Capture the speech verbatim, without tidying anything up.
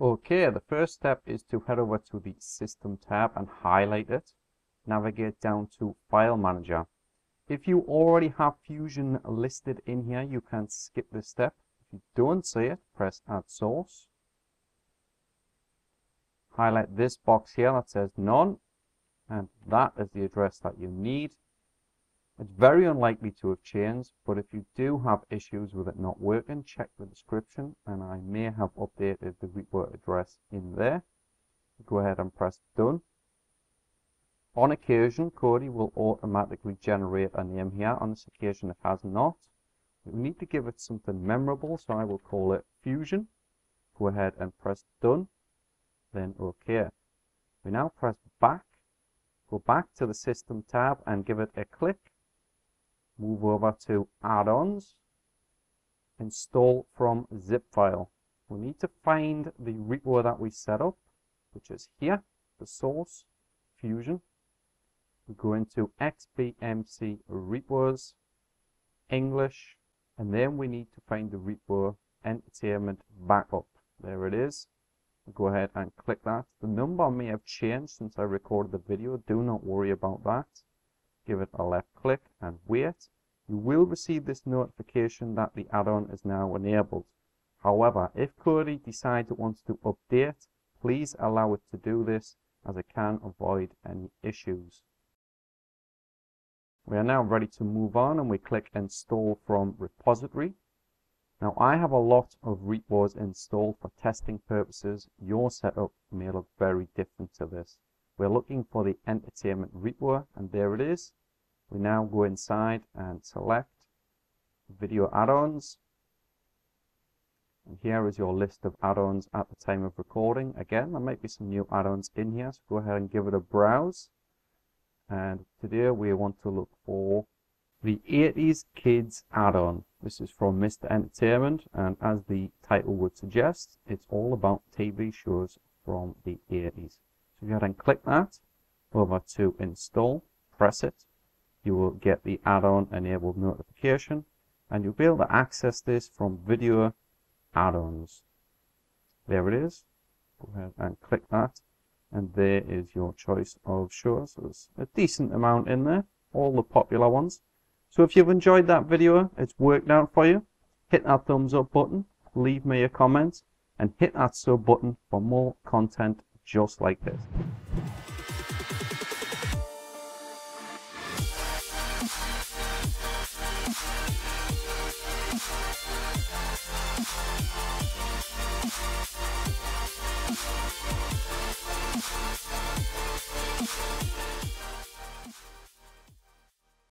Okay, the first step is to head over to the System tab and highlight it. Navigate down to File Manager. If you already have Fusion listed in here, you can skip this step. If you don't see it, press Add Source. Highlight this box here that says None, and that is the address that you need. It's very unlikely to have changed, but if you do have issues with it not working, check the description, and I may have updated the report address in there. Go ahead and press Done. On occasion, Kodi will automatically generate a name here. On this occasion, it has not. We need to give it something memorable, so I will call it Fusion. Go ahead and press Done, then OK. We now press Back, go back to the System tab and give it a click. Move over to Add-ons, Install from Zip File. We need to find the repo that we set up, which is here, the source, Fusion. We go into X B M C Repos, English, and then we need to find the repo Entertainment Backup. There it is. We go ahead and click that. The number may have changed since I recorded the video. Do not worry about that. Give it a left click and wait. You will receive this notification that the add-on is now enabled. However, if Kodi decides it wants to update, please allow it to do this, as it can avoid any issues. We are now ready to move on, and we click Install from Repository. Now, I have a lot of repos installed for testing purposes. Your setup may look very different to this. We're looking for the Entertainment repo, and there it is. We now go inside and select Video Add-ons. And here is your list of add-ons at the time of recording. Again, there might be some new add-ons in here, so go ahead and give it a browse. And today we want to look for the eighties Kids add-on. This is from Mister Entertainment, and as the title would suggest, it's all about T V shows from the eighties. So go ahead and click that, over to Install, press it. You will get the add-on enabled notification, and you'll be able to access this from Video Add-ons. There it is. Go ahead and click that, and there is your choice of shows. So there's a decent amount in there, all the popular ones. So if you've enjoyed that video, it's worked out for you, hit that thumbs up button, leave me a comment, and hit that sub button for more content just like this.